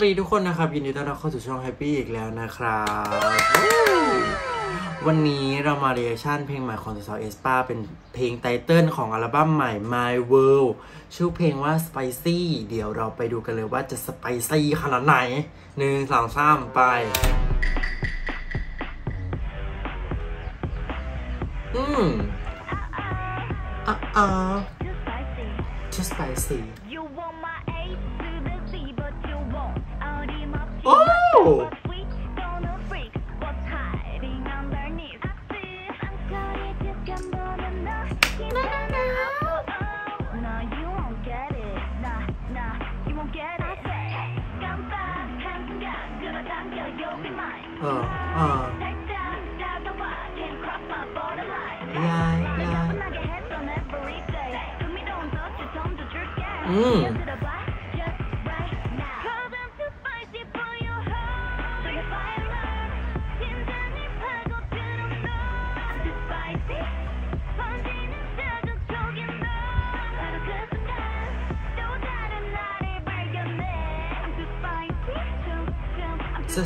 วัสดีทุกคนนะครับยินดีต้อนรับเข้าสู่ช่องแฮปปี้อีกแล้วนะครับวันนี้เรามาเรียกชั่นเพลงใหม่ของสาวเอสป้าเป็นเพลงไตเติ้ลของอัลบั้มใหม่ My World ชื่อเพลงว่า Spicy เดี๋ยวเราไปดูกันเลยว่าจะ Spicy ขนาดไหน 1 2 3ไปjust spicy oh so spicy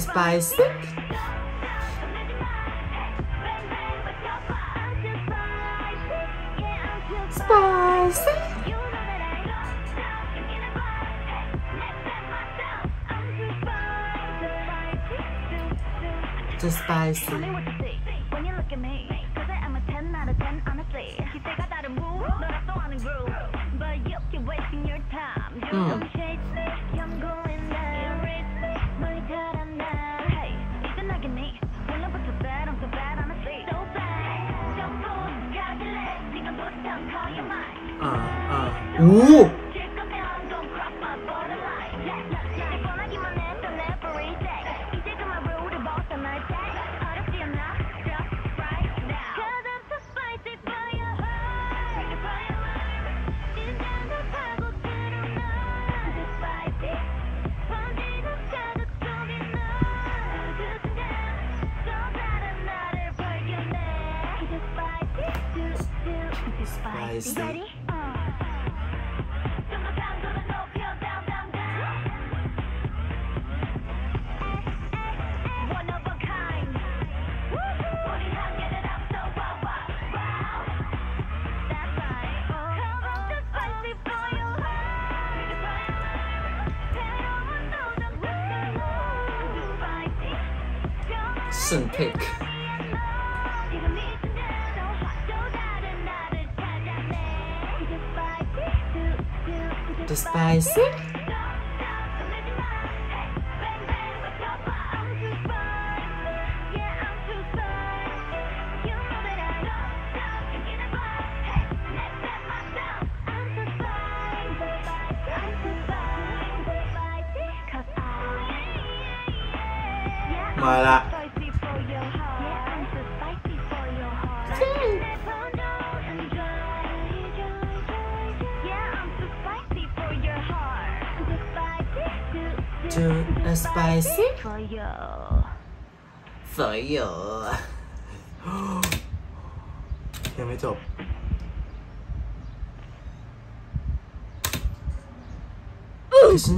spicy just spicy. Tell me what to say when you look at me. 'Cause I'm a 10 out of 10 honestly. You think I got a move, but I still wanna groove. But you keep wasting your time. You don't chase me, I'm going down. Money tied up now. Hey, you look at me. When I put the bed, I'm so bad honestly. So bad, don't move, gotta get lit. Think I'm gonna stop, call you mine. Ooh.Spicy. Ready? One of a kind. Booty hot, get it up, so wow, wow, wow. That's right. Come on, spicy for your heart. Synthetic.Spicyมาละto a spicy for you ยังไม่จบคือฉัน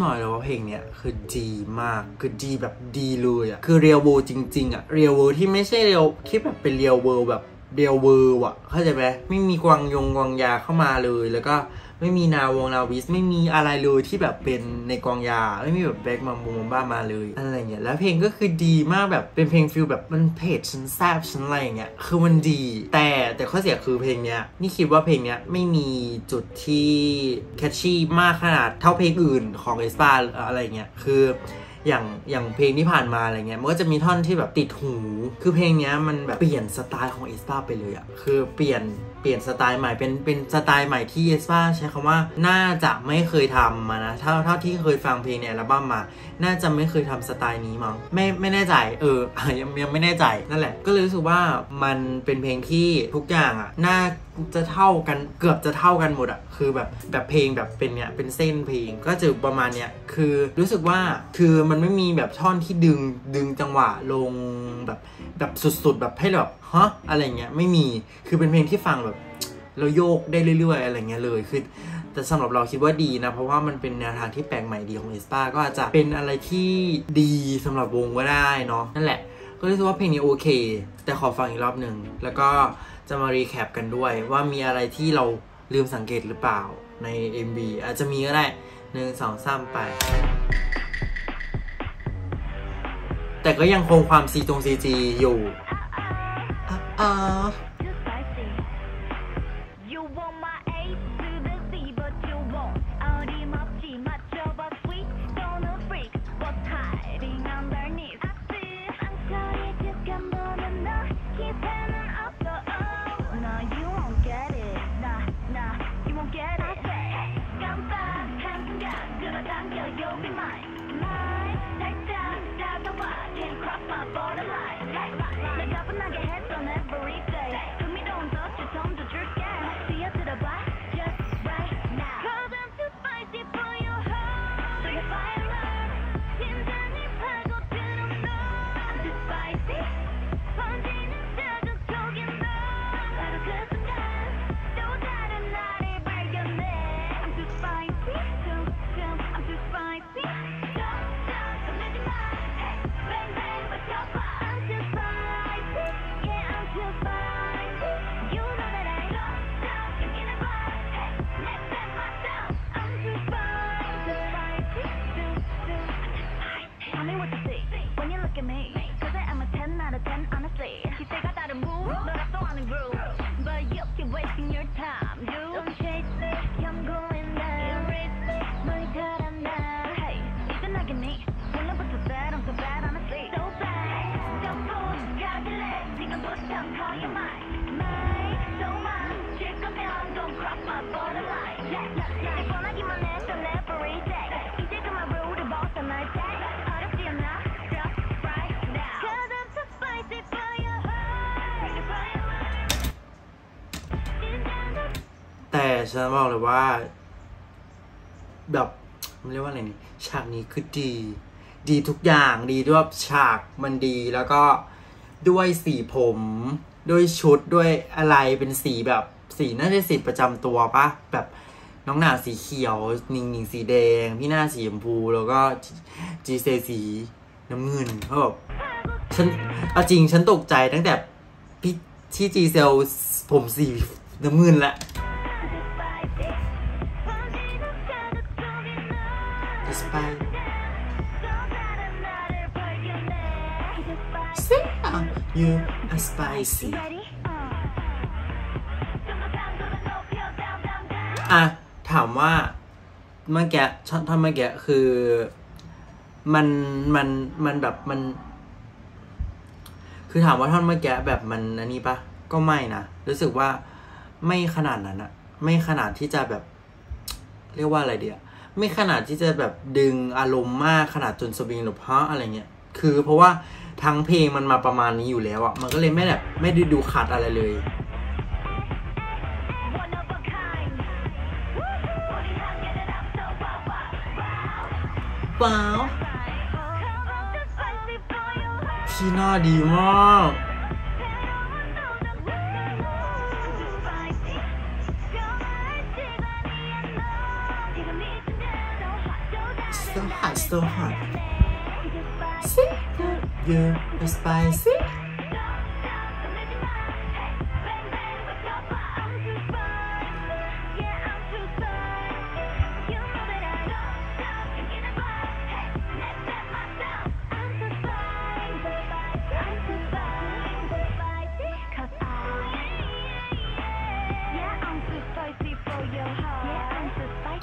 หน่อยเลยว่าเพลงเนี้ยคือดีมากคือดีแบบดีเลยอ่ะคือเรียลเวิลด์จริงๆอ่ะเรียลเวิลด์ที่ไม่ใช่เรียลคิดแบบเป็นเรียลเวิลด์แบบเรียลเวิลด์อ่ะเข้าใจไหมไม่มีกวางยงกวางยาเข้ามาเลยแล้วก็ไม่มีนาวงนาวิสไม่มีอะไรเลยที่แบบเป็นในกองยาไม่มีแบบแบล็กมัมบูมบ้ามาเลยอะไรเงี้ยแล้วเพลงก็คือดีมากแบบเป็นเพลงฟิลแบบมันเผ็ดฉันแซ่บฉันอะไรเงี้ยคือมันดีแต่ข้อเสียคือเพลงเนี้ยนี่คิดว่าเพลงเนี้ยไม่มีจุดที่แคชชี่มากขนาดเท่าเพลงอื่นของเอสปาอะไรเงี้ยคืออย่างเพลงที่ผ่านมาอะไรเงี้ยมันก็จะมีท่อนที่แบบติดหูคือเพลงเนี้ยมันแบบเปลี่ยนสไตล์ของเอสปาไปเลยอะคือเปลี่ยนสไตล์ใหม่เป็นสไตล์ใหม่ที่เอสปาใช้คำว่าน่าจะไม่เคยทำมานะเท่าที่เคยฟังเพลงในอัลบั้มมาน่าจะไม่เคยทำสไตล์นี้มั้งไม่แน่ใจยังไม่แน่ใจนั่นแหละก็เลยรู้สึกว่ามันเป็นเพลงที่ทุกอย่างอะน่าจะเท่ากันเกือบจะเท่ากันหมดอะคือแบบเพลงแบบเป็นเนี้ยเป็นเส้นเพลงก็จะประมาณเนี้ยคือรู้สึกว่าคือมันไม่มีแบบท่อนที่ดึงจังหวะลงแบบสุดๆแบบให้แบบฮะอะไรเงี้ยไม่มีคือเป็นเพลงที่ฟังแบบเราโยกได้เรื่อยๆอะไรเงี้ยเลยคือ แต่สำหรับเราคิดว่าดีนะเพราะว่ามันเป็นแนวทางที่แปลกใหม่ดีของเอสปาก็อาจจะเป็นอะไรที่ดีสำหรับวงก็ได้เนาะนั่นแหละก็รู้สึกว่าเพลงนี้โอเคแต่ขอฟังอีกรอบหนึ่งแล้วก็จะมารีแคปกันด้วยว่ามีอะไรที่เราลืมสังเกตหรือเปล่าใน MV อาจจะมีก็ได้1 2 3ไปแต่ก็ยังคงความCGอยู่แต่ฉันบอกเลยว่าแบบมันเรียกว่าอะไรนี่ฉากนี้คือดีทุกอย่างดีด้วยฉากมันดีแล้วก็ด้วยสีผมด้วยชุดด้วยอะไรเป็นสีแบบสีน่าจะสีประจำตัวปะแบบน้องหนาสีเขียวนิงนิงสีแดงพี่หน้าสีชมพูแล้วก็จีเซสีน้ำเงินเขาแบบฉันเอาจริงฉันตกใจตั้งแต่พี่ที่จีเซลผมสีน้ำเงินแหละYou are spicy อ่ะถามว่าเมื่อกี้ช็อตทำเมื่อกี้คือมันแบบมันคือถามว่าท่อนเมื่อกี้แบบมันอันนี้ปะก็ไม่นะรู้สึกว่าไม่ขนาดนั้นอะไม่ขนาดที่จะแบบเรียกว่าอะไรเดียวไม่ขนาดที่จะแบบดึงอารมณ์มากขนาดจนสวิงหรือเพราะอะไรเงี้ยคือเพราะว่าทั้งเพลงมันมาประมาณนี้อยู่แล้วอ่ะมันก็เลยไม่แบบไม่ได้ดูขาดอะไรเลยว้าวที่น่าดีมากSo hot so hot You're spicy.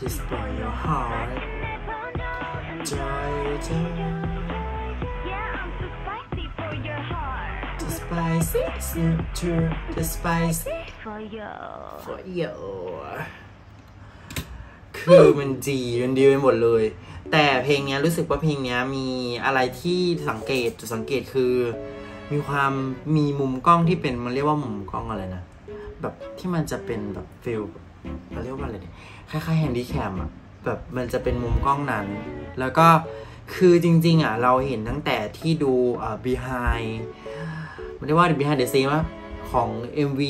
Destroy your heart. Joy.Spicy, to the spicy for you คือมันดีไปหมดเลยแต่เพลงนี้รู้สึกว่าเพลงนี้มีอะไรที่จุดสังเกตคือมีความมีมุมกล้องที่เป็นมันเรียกว่ามุมกล้องอะไรนะแบบที่มันจะเป็นแบบฟิลเราเรียกว่าอะไรคล้ายๆแฮนดี้แคมอะแบบมันจะเป็นมุมกล้องนั้นแล้วก็คือจริงๆอ่ะเราเห็นตั้งแต่ที่ดูbehindมันเรียกว่า behind the scene ว่าของ MV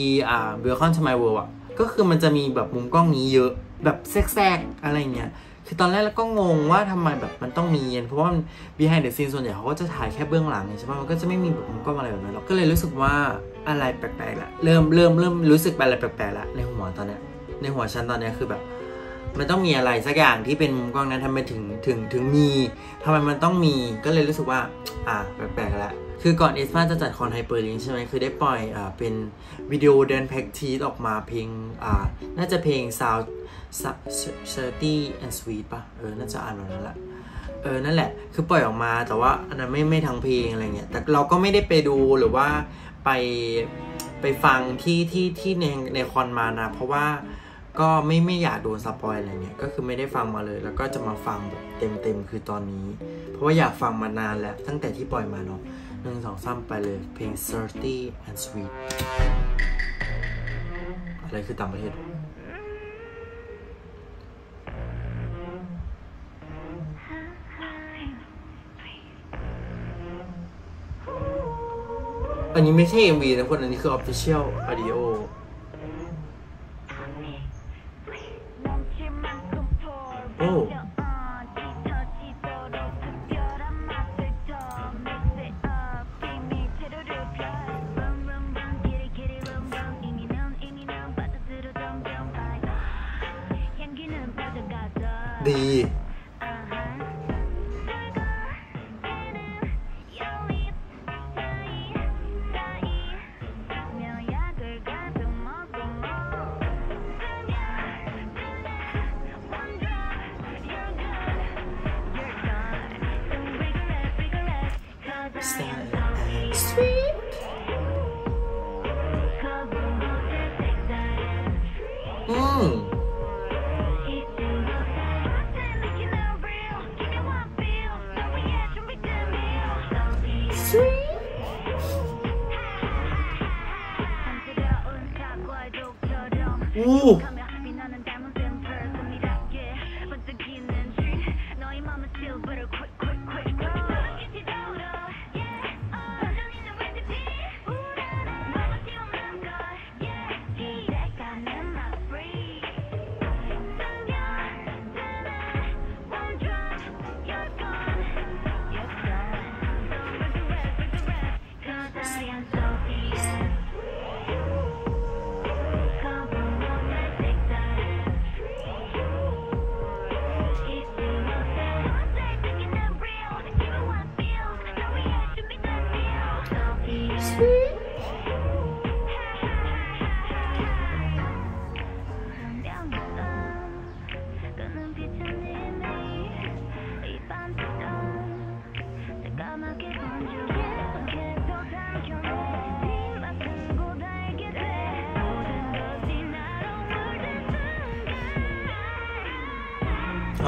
Welcome to My World อ่ะก็ ก็คือมันจะมีแบบมุมกล้องนี้เยอะแบบแทรกๆอะไรเงี้ยคือตอนแรกแล้วก็งงว่าทำไมแบบมันต้องมีเย็นเพราะว่า behind the scene ส่วนใหญ่เขาก็จะถ่ายแค่เบื้องหลังใช่ป่ะมันก็จะไม่มีแบบมุมกล้องอะไรแบบนั้นเราก็เลยรู้สึกว่าอะไรแปลกๆละเริ่มรู้สึกอะไรแปลกๆละในหัวตอนเนี้ยในหัวฉันตอนเนี้ยคือแบบมันต้องมีอะไรสักอย่างที่เป็นมุมกล้องนั้นทำไมถึงมีทำไมมันต้องมีก็เลยรู้สึกว่าแปลกๆละคือก่อนเอสปาจะจัดคอนไฮเปอร์ลิงใช่ไหมคือได้ปล่อยเป็นวิดีโอเดินแพ็กทีสออกมาเพลงน่าจะเพลง Sound 30 and Sweet ป่ะน่าจะอ่านแบบนั้นแหละนั่นแหละคือปล่อยออกมาแต่ว่าอันนั้นไม่ทั้งเพลงอะไรเงี้ยแต่เราก็ไม่ได้ไปดูหรือว่าไปฟังที่ในคอนมานะเพราะว่าก็ไม่อยากโดนสปอยอะไรเงี้ยก็คือไม่ได้ฟังมาเลยแล้วก็จะมาฟังแบบเต็มคือตอนนี้เพราะว่าอยากฟังมานานแล้วตั้งแต่ที่ปล่อยมาเนาะ1 2 3ไปเลยเพลง30 and Sweet อะไรคือต่างประเทศอันนี้ไม่ใช่ MV นะคนอันนี้คือ Official Audioดีอ๋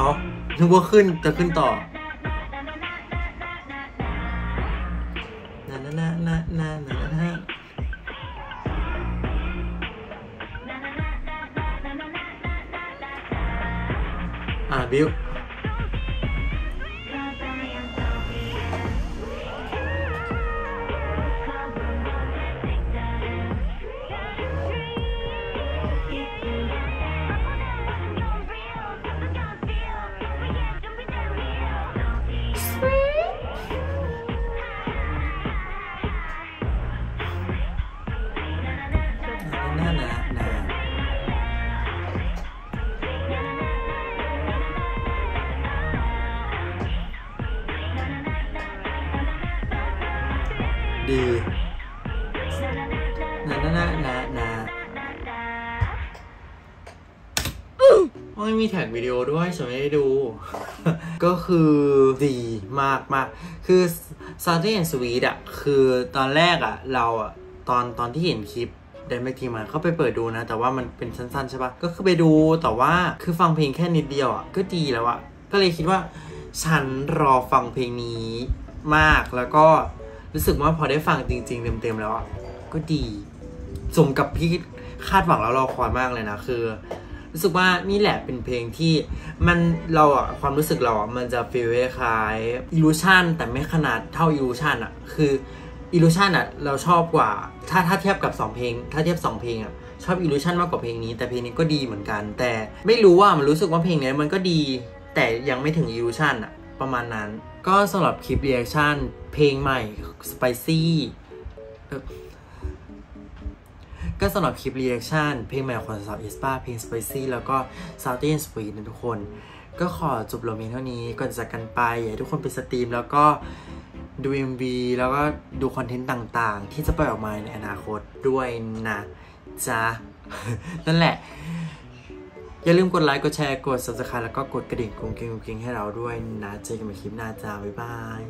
อนึกว่าขึ้นจะขึ้นต่อนะบิวดีนะไม่มีแท็กวิดีโอด้วยฉันไม่ได้ดูก็คือดีมากคือ Salty and Sweet อ่ะคือตอนแรกอ่ะเราอ่ะตอนที่เห็นคลิปเดนเมกทีมาเข้าไปเปิดดูนะแต่ว่ามันเป็นสั้นๆใช่ปะก็คือไปดูแต่ว่าคือฟังเพลงแค่นิดเดียวอ่ะก็ดีแล้วอ่ะก็เลยคิดว่าฉันรอฟังเพลงนี้มากแล้วก็รู้สึกว่าพอได้ฟังจริงๆเต็มแล้วก็ดีสมกับพี่คาดหวังแล้วรอคอยมากเลยนะคือรู้สึกว่านี่แหละเป็นเพลงที่มันเราความรู้สึกเรามันจะฟีลคล้าย illusion แต่ไม่ขนาดเท่า illusion คือ illusion เราชอบกว่าถ้าเทียบกับ2เพลงถ้าเทียบ2เพลง ชอบ illusion มากกว่าเพลงนี้แต่เพลงนี้ก็ดีเหมือนกันแต่ไม่รู้ว่ามันรู้สึกว่าเพลงนี้มันก็ดีแต่ยังไม่ถึง illusion อะประมาณนั้นก็สำหรับคลิป reaction เพลงใหม่ Spicy ก็สำหรับคลิป reaction เพลงใหม่ของสาวเอสป้าเพลง Spicy แล้วก็ซาวเทนสวีทนะทุกคนก็ขอจบลงเพียงเท่านี้ก่อนจากกันไปอยากให้ทุกคนไปสตรีมแล้วก็ดู MV แล้วก็ดูคอนเทนต์ต่างๆที่จะปล่อยออกมาในอนาคตด้วยนะจ๊ะ นั่นแหละอย่าลืมกดไลค์กดแชร์กด Subscribe แล้วก็กดกระดิ่งกรุงกริงให้เราด้วยนะเจอกันใหม่คลิปหน้าจ้าบ๊ายบาย